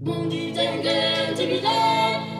Mon du dengue,